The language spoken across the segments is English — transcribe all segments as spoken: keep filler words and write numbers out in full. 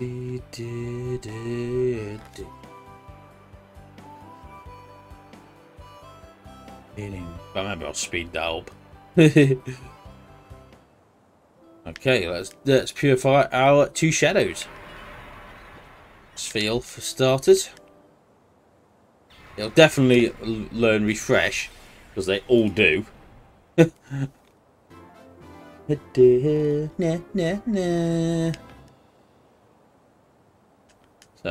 dee, dee, dee, dee. But maybe I'll speed that up. Okay, let's let's purify our two shadows. Steel for starters. It'll definitely learn refresh because they all do. So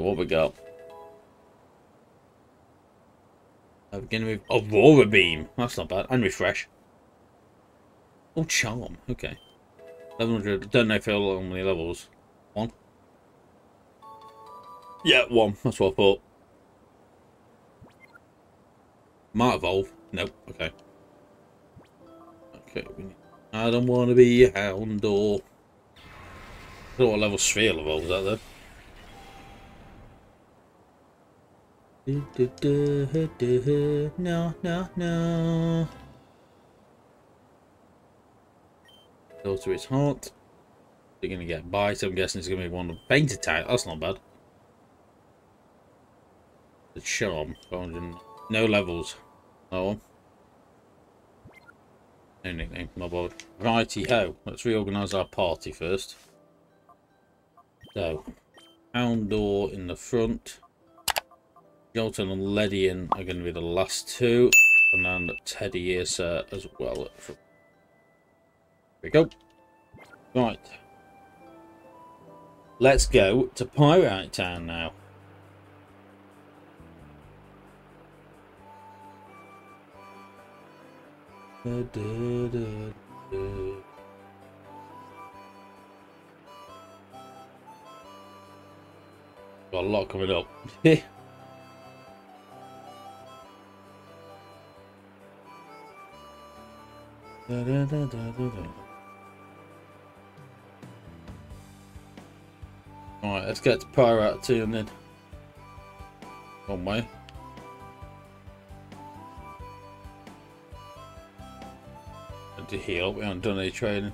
what we got? I'm gonna move Aurora Beam. That's not bad. And refresh. Oh, charm. Okay. eleven hundred. Don't know if it'll how many levels. One. Yeah, one. That's what I thought. Might evolve. Nope. Okay. Okay. I don't want to be a Houndour. I don't know what level Sphere evolves at though. Do, do, do, do. No, no, no. Go to its heart. They're going to get bite. I'm guessing it's going to be one of painted type. That's not bad. The charm. No levels. Oh. No nickname. My board. Righty ho. Let's reorganise our party first. So, Houndour in the front. Jolton and Ledian are going to be the last two, and then Teddy Issa as well. Here we go. Right. Let's go to Pyrite Town now. Da, da, da, da. Got a lot coming up. Da, da, da, da, da, da. All right, let's get to Pyrite Town and then one way. Had to heal. We haven't done any training.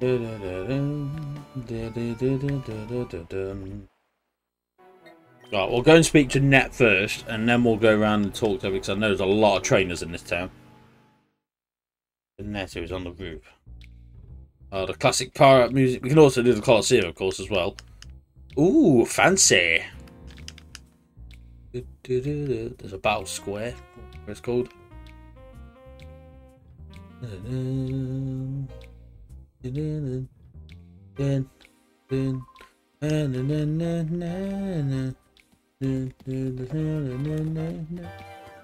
Da, da, da, da, da, da, da, da, da, da. Right, we'll go and speak to Nett first, and then we'll go around and talk to him, because I know there's a lot of trainers in this town. And Nett, who's on the roof. Uh, the classic pirate music. We can also do the Colosseum, of course, as well. Ooh, fancy. There's a battle square. What's it's called? Oh,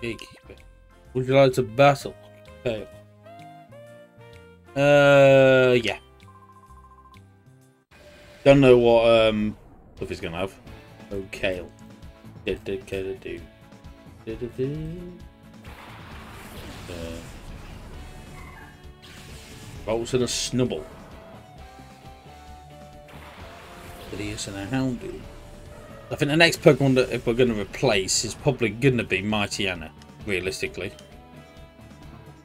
gatekeeper. Would you like to battle? Okay. Uh, yeah. Don't know what um stuff he's gonna have. Oh, Kale. Did did did do. Did did. Bolts and a Snubbull. Teddy Issa and a Houndoom. I think the next Pokemon that if we're going to replace is probably going to be Mightyena, realistically.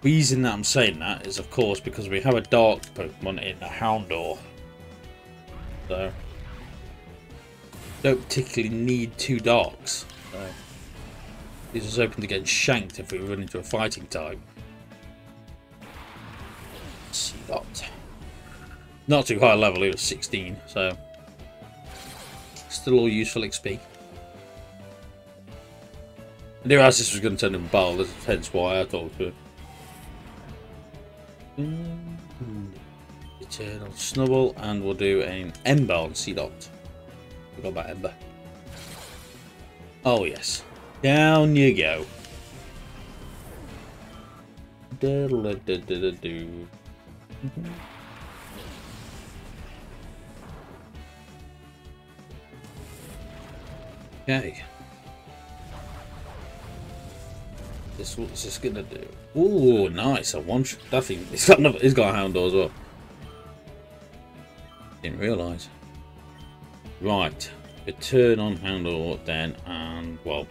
The reason that I'm saying that is, of course, because we have a dark Pokemon in a Houndour. So, don't particularly need two darks. So, this is open to getting shanked if we run into a fighting type. See that? Not too high level, it was sixteen, so still all useful X P. I knew as this was going to turn into battle, hence why I talked to him. Return on Snubbull, and we'll do an Ember on C-Dot. Forgot about Ember. Oh yes. Down you go. Do. Okay. this. What's this gonna do? Ooh, nice. A one shot. That thing. It's got another. It's got a Houndour as well. Didn't realise. Right. Return on Houndour then, and well,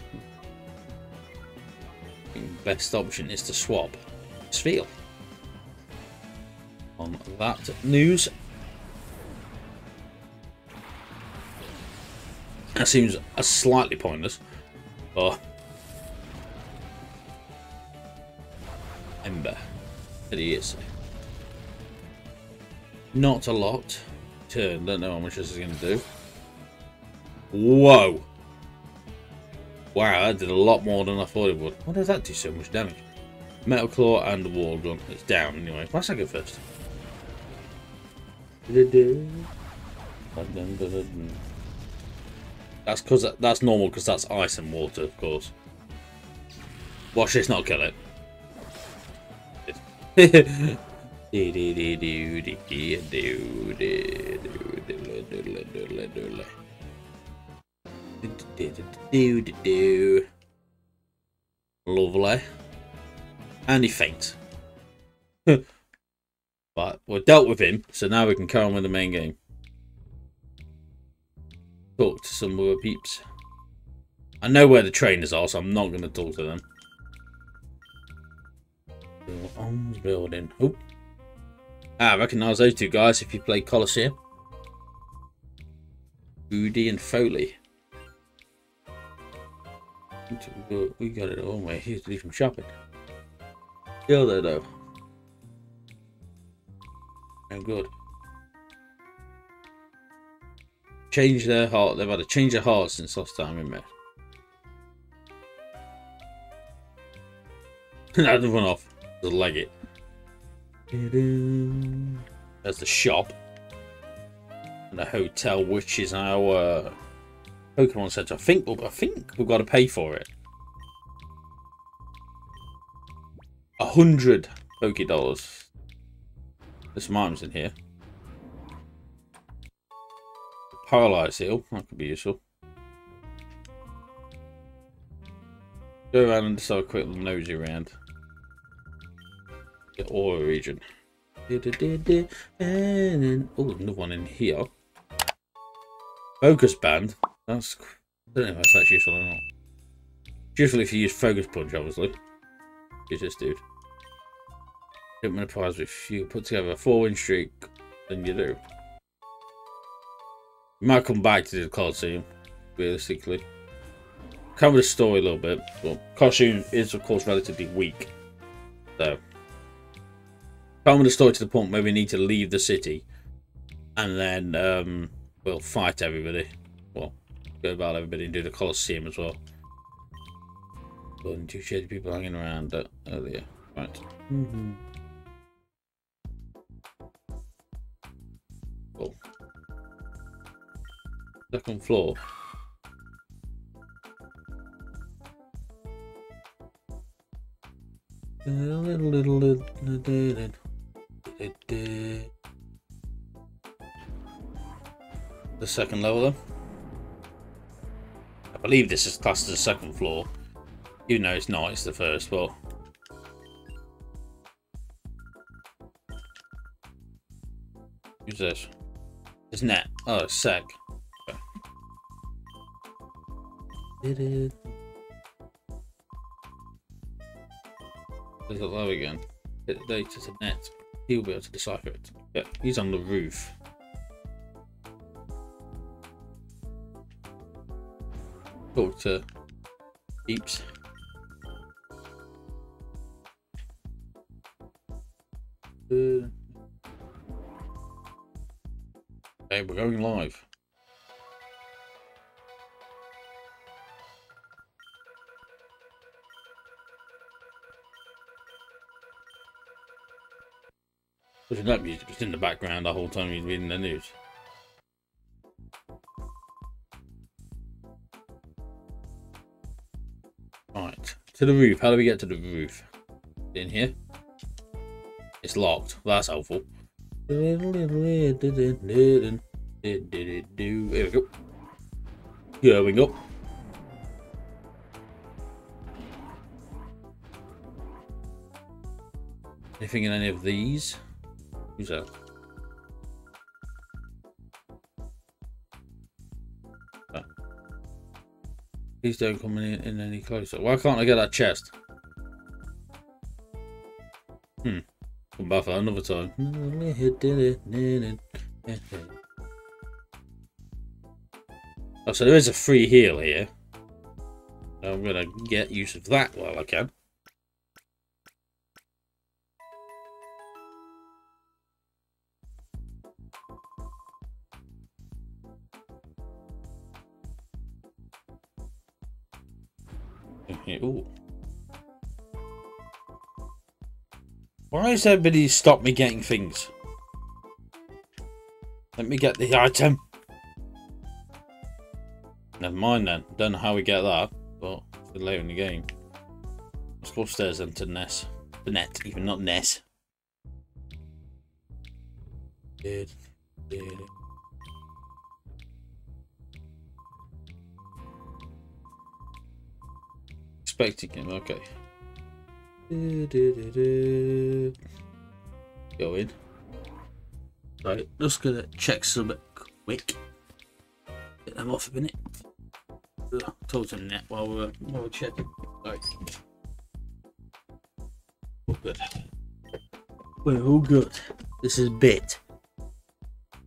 the best option is to swap Spheal. On that news, that seems a slightly pointless, but Ember, Teddy Issa. Not a lot. Turn. Don't know how much this is going to do. Whoa! Wow, that did a lot more than I thought it would. Why does that do so much damage? Metal Claw and the Wall Gun. It's down anyway. Let's not go first. That's because that's normal, because that's ice and water, of course. Watch this, not kill it. Lovely. And he faints. But we're dealt with him, so now we can carry on with the main game. Talk to some of our peeps. I know where the trainers are, so I'm not going to talk to them. On the building. Oh. Ah, I recognise those two guys if you play Colosseum. Booty and Foley. We got it all, mate. Here's to leave from shopping. Still there, though. Oh, good. Change their heart. They've had to change their heart since last time we met. That didn't run off. Just leg it. There's the shop. And the hotel, which is our Pokemon Center. I think, I think we've got to pay for it. A hundred PokéDollars. There's some items in here. Paralyze Seal. That could be useful. Go around and just have a quick little nosy round. The Aura region. And then, oh, another one in here. Focus Band. That's, I don't know if that's useful or not. It's useful if you use Focus Punch, obviously. Who's this dude? Don't win a prize if you put together a four-win streak, then you do. You might come back to the Colosseum, realistically. Cover the story a little bit, but Colosseum is, of course, relatively weak. So, cover the story to the point where we need to leave the city, and then um, we'll fight everybody. Well, go about everybody and do the Colosseum as well. And two shady people hanging around earlier. Right. Mm-hmm. Cool. Second floor. The second level, though. I believe this is classed as the second floor. You know it's not, it's the first, but who's this? It's Nett. Oh, it's Sec. Okay. Did it. There's a low again. Get the data to Nett. He'll be able to decipher it. Yeah, he's on the roof. Talk to Peeps. Okay, we're going live. Listen, that music was in the background the whole time you're reading the news. Right, to the roof. How do we get to the roof? In here. It's locked. That's helpful. Here we go. Going up. Anything in any of these? Who's that? Oh. Please don't come in, in any closer. Why can't I get that chest? Hmm. Come back for that another time. Oh, so there is a free heal here. I'm gonna get use of that while I can. Ooh. Why has everybody stopped me getting things? Let me get the item. Never mind then. Don't know how we get that, but it's later in the game. Let's go upstairs then to Ness. The Nett, even not Ness. Did, did. Expecting him, okay. Do, do, do, do. Go in. Right, just gonna check some quick. Get them off a minute. Talk to Nett while we're while we're checking. Right. All good. We're all good. This is bit.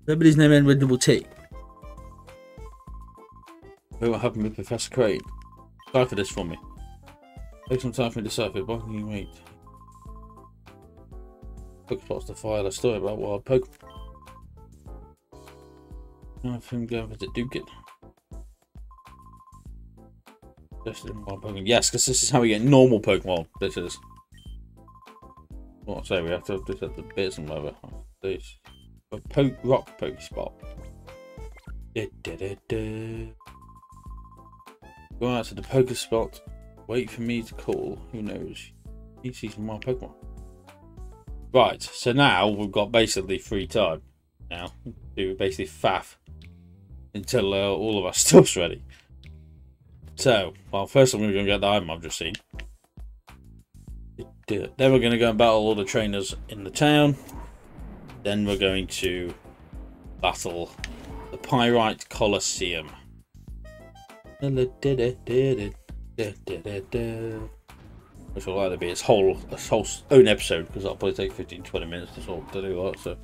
Nobody's name end with double T. What happened with Professor Krane? Cipher this for me. Take some time for me to decipher, but can you wait? Focus Spot's the file I story about wild Pokemon. None of them go over to Duke it. Yes, because this is how we get normal Pokemon. This is. What I say, we have to just have the bits and whatever. This. A Poke Rock Poke Spot. Du, du, du, du. Go out to the Poke Spot. Wait for me to call. Who knows? He sees my Pokemon. Right, so now we've got basically free time. Now, we basically faff until uh, all of our stuff's ready. So, well, first of all, we're going to get the item I've just seen. Then we're going to go and battle all the trainers in the town. Then we're going to battle the Pyrite Colosseum. Which will either be its whole, its whole own episode, because that'll probably take fifteen to twenty minutes to sort to do that, so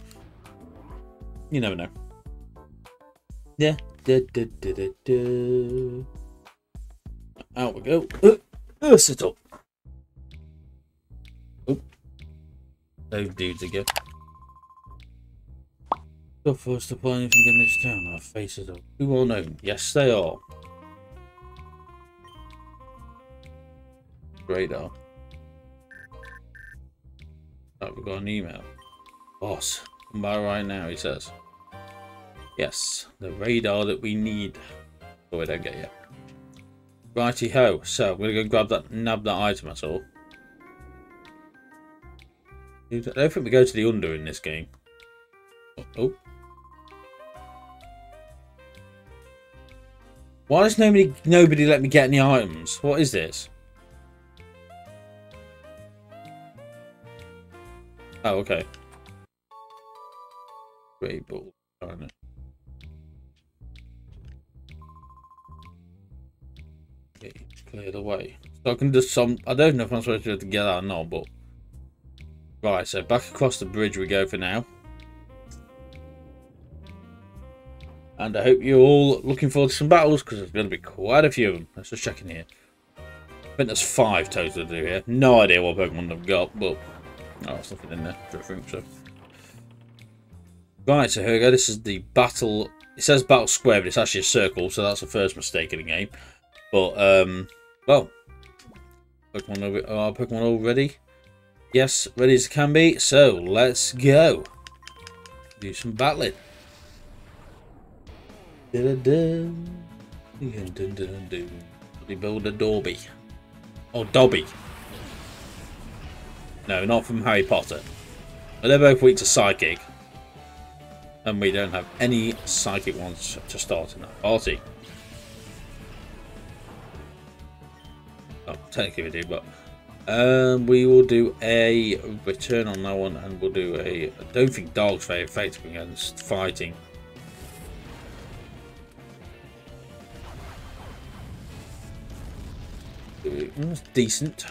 you never know. Yeah. Da, da, da, da, da. Out we go. Uh, uh, sit up. Oop. Those dudes again. Stop for us to buy anything in this town. Our faces are too well known. Yes, they are. Radar. Right, we've got an email. Boss, come by right now, he says. Yes, the radar that we need. Oh, we don't get yet. Righty ho, so we're gonna go grab that, nab that item, that's all. I don't think we go to the under in this game. Oh. oh. Why does nobody nobody let me get any items? What is this? Oh, okay. Great ball. I don't know. Okay, it's cleared away. So I can just some. I don't know if I'm supposed to be able to get that or not, but. Right, so back across the bridge we go for now. And I hope you're all looking forward to some battles, because there's going to be quite a few of them. Let's just check in here. I think there's five total to do here. No idea what Pokemon I've got, but. Oh, there's nothing in there, I think so. Right, so here we go. This is the battle. It says battle square, but it's actually a circle, so that's the first mistake in the game. But, um, well, Pokemon, are our Pokemon all ready? Yes, ready as it can be. So, let's go. Do some battling. They build a Dobby. Oh, Dobby. No, not from Harry Potter. But they're both weak to psychic. And we don't have any psychic ones to start in that party. Oh, technically we do, but Um, we will do a return on that one, and we'll do a... I don't think Dark's very effective against fighting. Decent.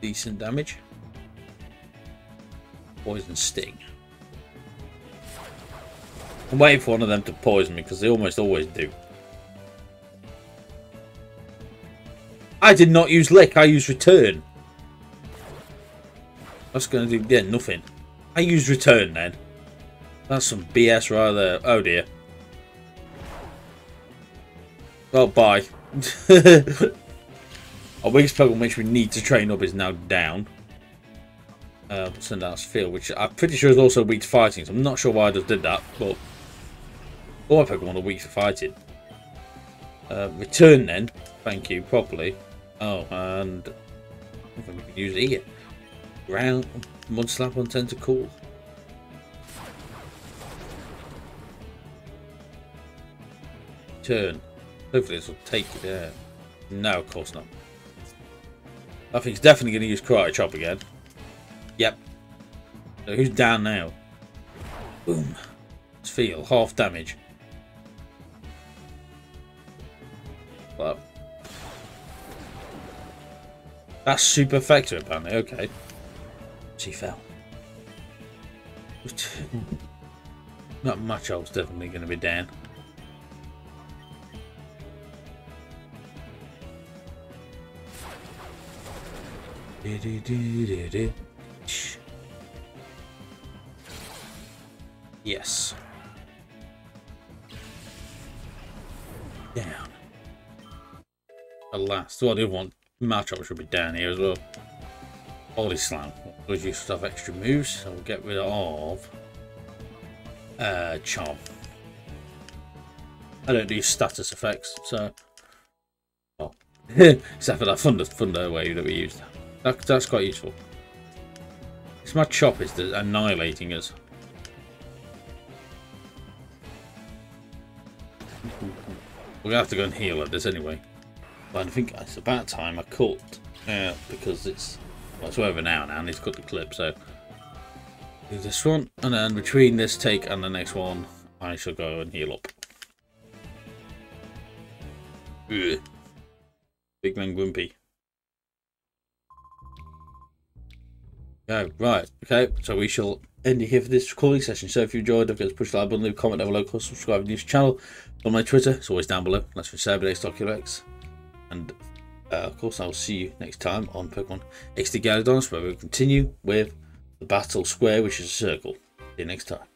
Decent damage. Poison Sting. I'm waiting for one of them to poison me, because they almost always do. I did not use Lick, I used Return. That's going to do yeah, nothing. I used Return then. That's some B S right there. Oh dear. Oh, bye. Our biggest Pokemon which we need to train up is now down. Uh, send out Field, which I'm pretty sure is also weak to fighting, so I'm not sure why I just did that, but all my Pokemon are weak to fighting. Uh, return then. Thank you, properly. Oh, and I think we could use it here. Ground, Mud Slap on Tentacool. Turn. Hopefully this will take you there. No, of course not. I think it's definitely going to use Karate Chop again. Yep. So who's down now? Boom. Let's feel half damage. Well. That's super effective, apparently. Okay. She fell. That Machop's definitely going to be down. Yes. Down. Alas. What do you want? Machop should be down here as well. Holy Slam. Because you still have extra moves, so we'll get rid of uh, Charm. I don't do status effects, so oh. Except for that thunder thunder wave that we used. That, that's quite useful. It's my Chop is annihilating us. We're gonna have to go and heal at this anyway. But I think it's about time I cut uh, because it's well, it's over now now. I need to cut the clip, so do this one, and then between this take and the next one, I shall go and heal up. Ugh. Big man Grumpy. Oh, right, okay, so we shall end it here for this recording session. So if you enjoyed, don't forget to push the like button, leave a comment down below, subscribe to the news channel. On my Twitter, it's always down below. That's for XStark one ll three r X. And uh, of course, I'll see you next time on Pokemon X D: Gale Of Darkness, where we'll continue with the battle square, which is a circle. See you next time.